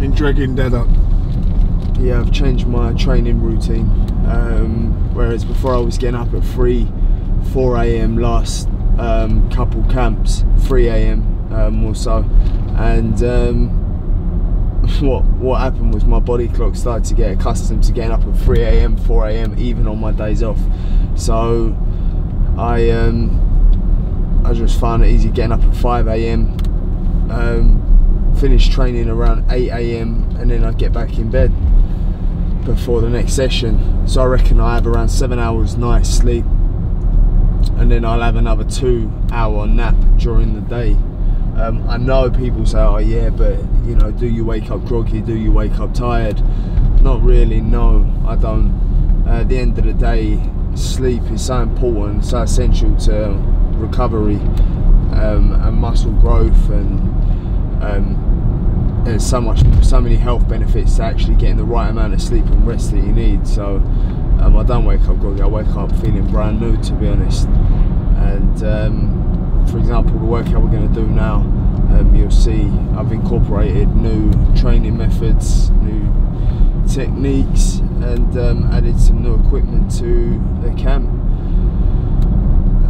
in dragging Dad up. Yeah, I've changed my training routine. Whereas before I was getting up at 4 a.m. last couple camps, 3 a.m. Or so, and what happened was my body clock started to get accustomed to getting up at 3 a.m, 4 a.m, even on my days off. So I just found it easy getting up at 5 a.m, finish training around 8 a.m, and then I get back in bed before the next session. So I reckon I have around 7 hours night sleep, and then I'll have another 2-hour nap during the day. I know people say, oh yeah, but you know, do you wake up groggy, do you wake up tired? Not really, no, I don't. At the end of the day, sleep is so important, so essential to recovery and muscle growth, and there's so many health benefits to actually getting the right amount of sleep and rest that you need. So I don't wake up groggy, I wake up feeling brand new, to be honest. And for example, the workout we're going to do now, you'll see I've incorporated new training methods, new techniques, and added some new equipment to the camp.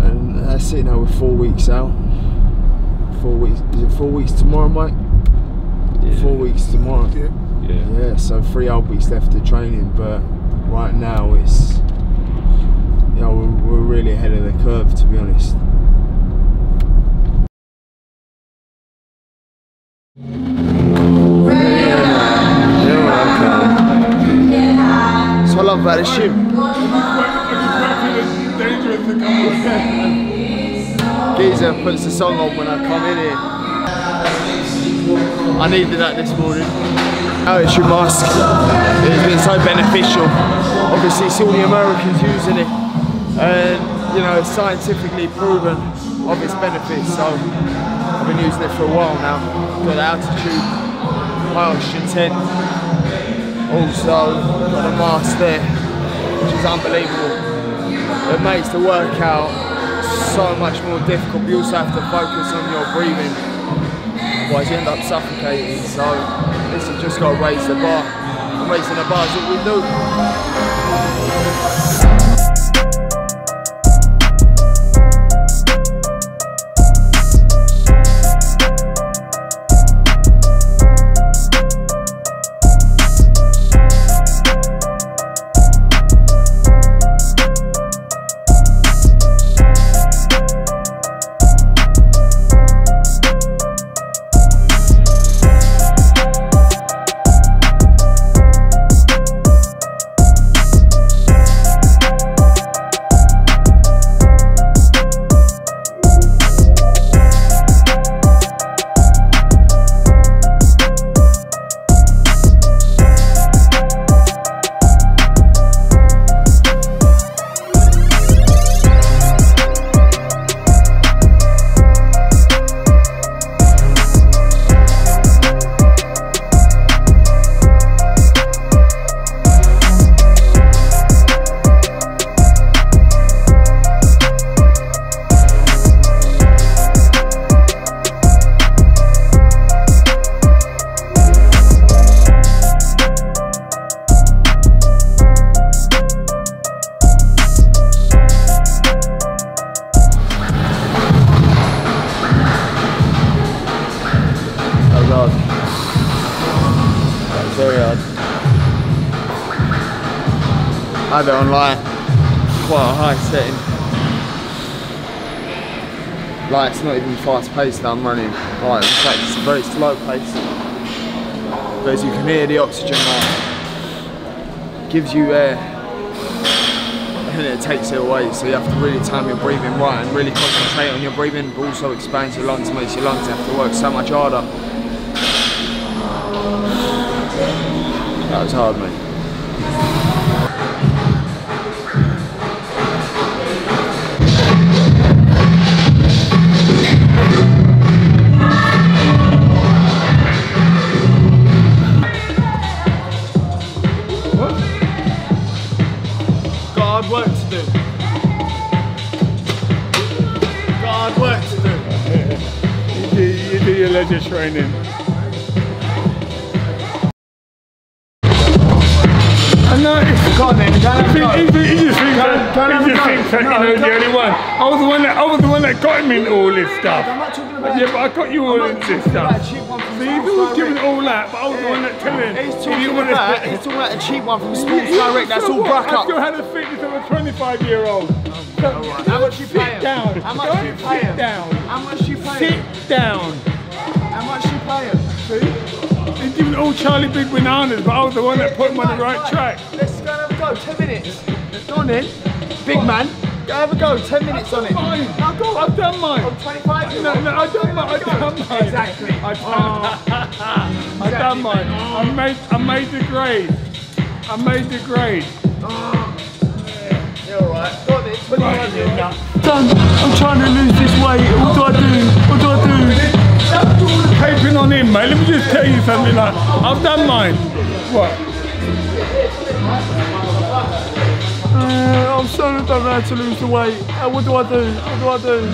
And that's it now, we're 4 weeks out. 4 weeks, is it 4 weeks tomorrow, Mike? Yeah. 4 weeks tomorrow. Yeah, so 3 odd weeks left of training, but right now it's, you know, we're really ahead of the curve, to be honest. I love about this ship. Geezer puts the song on when I come in here. I needed that this morning. Oh, it's your mask. It's been so beneficial. Obviously, it's all the Americans using it, and you know, it's scientifically proven of its benefits. So I've been using it for a while now. Got altitude, high oxygen tent. Also, got a mask there, which is unbelievable. It makes the workout so much more difficult. You also have to focus on your breathing, otherwise you end up suffocating. So, listen, just got to raise the bar. And raising the bar is what we do. I have it online, quite a high setting. Like, it's not even fast paced that I'm running. Like, in fact, it's a very slow pace. But as you can hear, the oxygen gives you air and it takes it away. So you have to really time your breathing right and really concentrate on your breathing, but also expands your lungs, makes your lungs have to work so much harder. That was hard, mate. Got hard work to do. Got hard work to do. You do your leisure training. No, go on then. You think that you're the only one. I was the one that got him into all this stuff. I'm not talking about. Yeah, but I got you all into this stuff. So you was doing all that, but I was the one that told him. He's talking about a cheap one from Sports Direct. That's all broke up. I still had a fitness of a 25-year-old. How much you pay him? How much you pay him? How much you pay him? Sit down. How much you pay him? He's giving all Charlie big bananas, but I was the one that put him on the right track. Let's go and have a go, 10 minutes. Go on then, big man. Go have a go, 10 minutes on it. I've done mine. I'm 25. No, I've done mine. Exactly. I've done mine. I made the grade. I made the grade. You're alright. Go on then, 21 minutes. Done. I'm trying to lose this weight. What do I do? What do I do? That's all the taping on him, mate. Let me just tell you something, like, I've done mine. What? I'm so don't know how to lose the weight. What do I do? What do I do?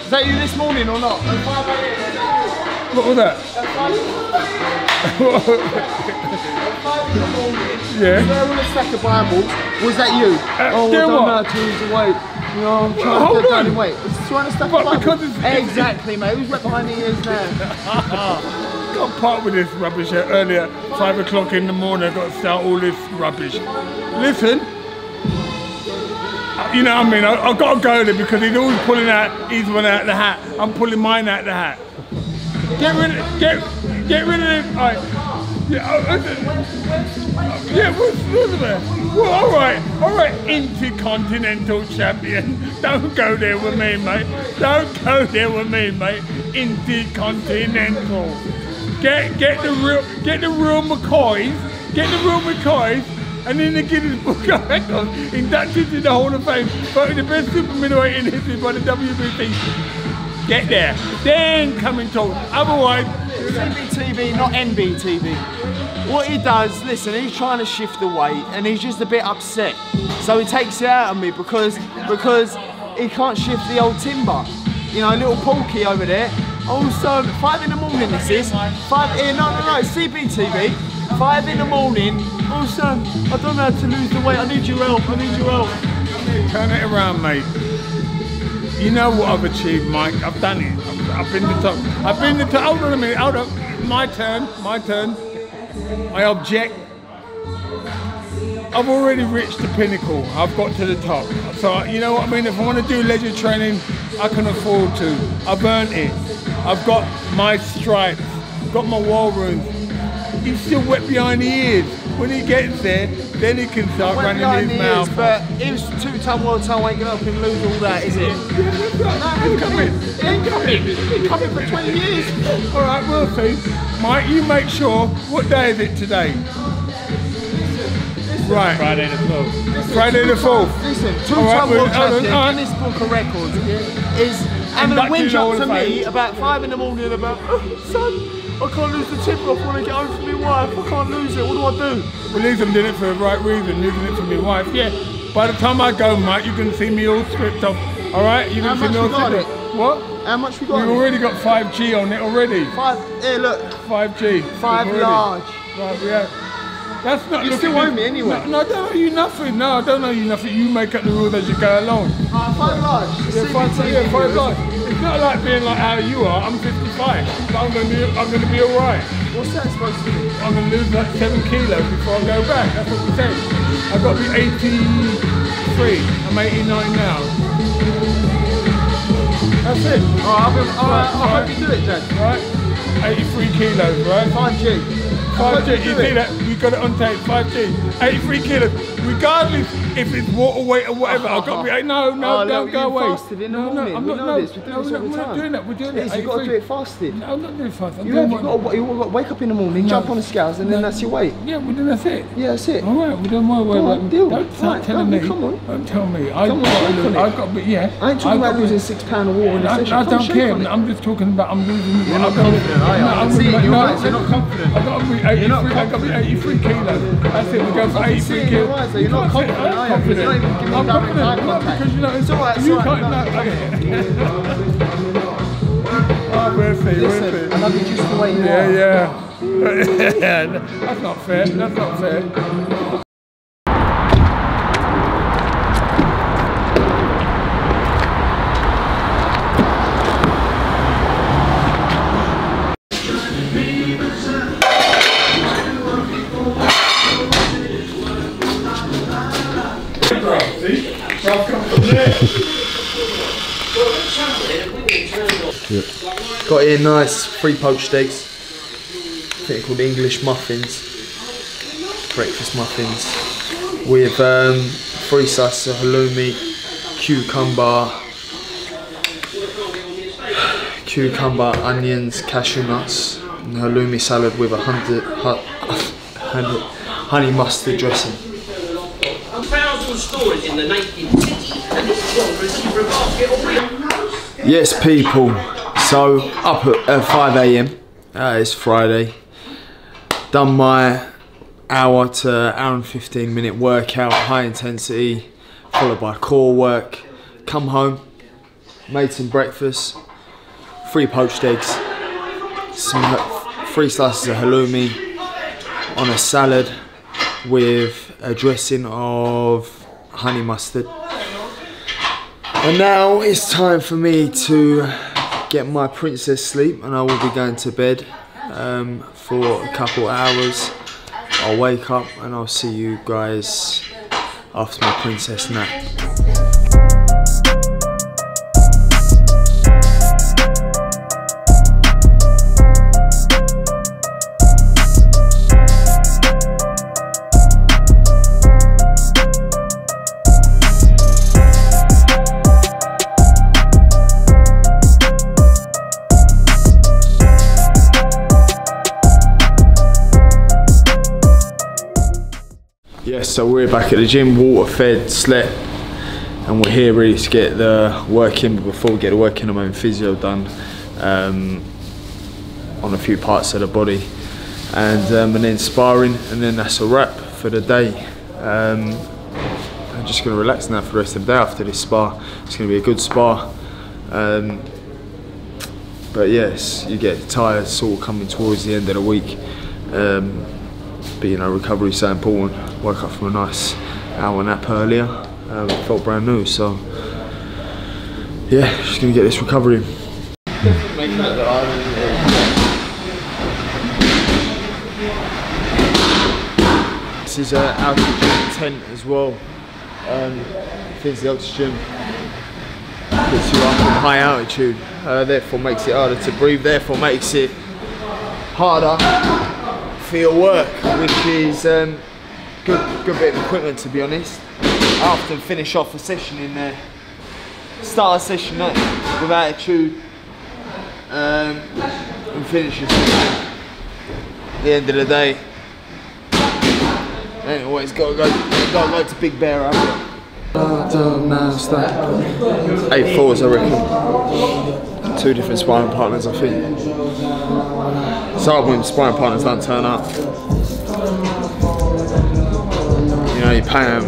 Is that you this morning or not? What was that? Yeah. There on a stack of Bibles. Was that you? Oh, I don't know how to lose the weight. No, I'm trying to get weight. It's trying to stuff up. Exactly, mate. Who's right behind me is now? Got part with this rubbish here earlier. 5 o'clock in the morning, I got to start all this rubbish. Listen, you know what I mean? I've got to go there because he's always pulling out his one out of the hat. I'm pulling mine out of the hat. Get rid of him. All right. Well, all right, intercontinental champion. Don't go there with me, mate. Don't go there with me, mate. Intercontinental. Get the real McCoys. Get the real McCoys, and then the Guinness Book of Records, inducted to the Hall of Fame, voted the best super middleweight in history by the WBT. Get there, then come and talk. Otherwise. CBTV, not NBTV. What he does, listen, he's trying to shift the weight and he's just a bit upset. So he takes it out of me because he can't shift the old timber. You know, little Porky over there. Also, 5 in the morning this is. No, CBTV. 5 in the morning. Also, I don't know how to lose the weight. I need your help, I need your help. Turn it around, mate. You know what I've achieved, Mike? I've done it. I've been the top. I've been the top. Hold on a minute. Hold on. My turn. I object. I've already reached the pinnacle. I've got to the top. So you know what I mean? If I want to do leisure training, I can afford to. I've earned it. I've got my stripes. I've got my war wounds. He's still wet behind the ears. When he gets there, then he can start running his mouth. But his 2-time world title ain't gonna help him lose all that, is it? He's coming for 20 years. All right, we'll see. Mike, you make sure. What day is it today? Listen. Right. Friday the 4th. Listen, Friday the 4th. Listen, 2-time world champion, Guinness Book of Records, is having a whinge up to me about 5 in the morning about, oh, son. I can't lose the tip off when I get home from my wife. I can't lose it. What do I do? Well, Liam did it for the right reason. Liam did it for my wife. Yeah. By the time I go, mate, you can see me all stripped off. All right? You can see me all stripped off. What? How much we got? We've already got 5G on it already. Here, look. 5G. 5 large. Right, yeah. That's not. You still owe me anyway. No, I don't owe you nothing. No, I don't owe you nothing. You make up the rules as you go along. 5 large. Yeah, 5 large. It's not like being like how you are. I'm 55, but I'm gonna be all right. What's that supposed to be? I'm gonna lose like 7 kilos before I go back. That's what we say. I've got to be 83. I'm 89 now. That's it. I hope you do it, Dad. Right? 83 kilos, right? 5G. 5G. You see that? We got it on tape. 5G. 83 kilos. Regardless if it's water weight or whatever, I've got to be. Don't go away. We're doing that. You've got to do it fasted. No, I'm not doing fasted. You've got to wake up in the morning, jump on the scales, and then that's your weight. Yeah, well, then that's it. Yeah, that's it. All right, we're doing my weight. Don't start telling me. Come on. Don't tell me. I've got to be, yeah. I ain't talking about losing 6 pounds of water in a session. I don't care. I'm just talking about I'm losing. You're not confident, are you? You're not confident. I've got to be 83 kilos. That's it. We go for 83 kilos. You're not confident, are you? Because you're not even giving me direct eye contact. Because you know, it's alright, it's alright. Listen, I love you just the way you are. Yeah. That's not fair, that's not fair. Yep. Got here nice free poached eggs. I think they're called English muffins, breakfast muffins, with free slices of halloumi, cucumber, onions, cashew nuts, and halloumi salad with a honey mustard dressing. Stores in the 1950s, and this job received a basket of wheat. Yes, people. So up at 5 a.m. It's Friday. Done my hour to hour and 15-minute workout, high intensity, followed by core work. Come home, made some breakfast, 3 poached eggs, some 3 slices of halloumi on a salad with a dressing of honey mustard. And now it's time for me to get my princess sleep, and I will be going to bed for a couple hours. I'll wake up and I'll see you guys after my princess nap. So we're back at the gym, water fed, slept, and we're here really to get the work in. But before we get the work in, I'm having physio done on a few parts of the body, and then sparring, and then that's a wrap for the day. I'm just going to relax now for the rest of the day after this spa. It's going to be a good spa, but yes, you get tired sort of coming towards the end of the week. But you know, recovery is so important. Woke up from a nice hour nap earlier. Felt brand new, so yeah, just gonna get this recovery. This is an altitude tent as well. Here's the oxygen. Puts you up in high altitude. Therefore, makes it harder to breathe. Therefore, makes it harder for your work, which is good bit of equipment, to be honest. I often finish off a session in there, start a session with attitude, and finish it at the end of the day. Ain't always gotta go to Big Bear, haven't you? I don't know, it's that 8-4s, I reckon. 2 different sparring partners, I think. Hard when sparring partners don't turn up. You know, you pay them,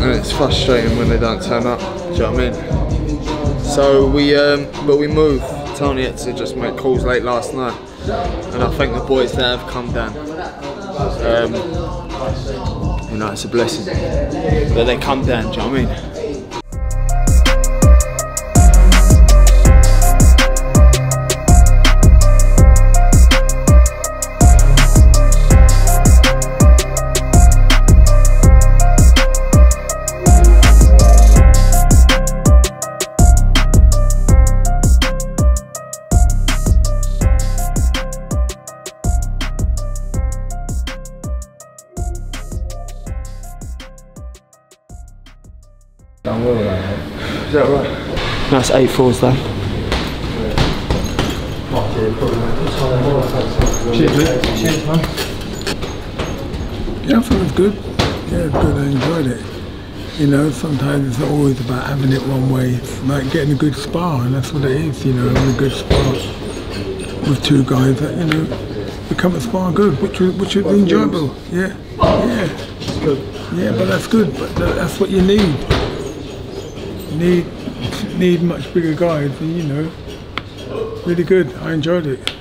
and it's frustrating when they don't turn up. Do you know what I mean? So we, but we moved. Tony had to just make calls late last night, and I thank the boys that have come down. You know, it's a blessing that they come down. Do you know what I mean? Is that right? Nice 8-4s done. Cheers, mate. Cheers, man. Yeah, I thought it was good. Yeah, good. I enjoyed it. You know, sometimes it's not always about having it one way. It's like getting a good spa, and that's what it is. You know, having a good spa with 2 guys that, you know, become a spa good, which is enjoyable. Yeah, yeah. It's good. Yeah, but that's good. But that's what you need. Need much bigger guys, and you know, really good. I enjoyed it.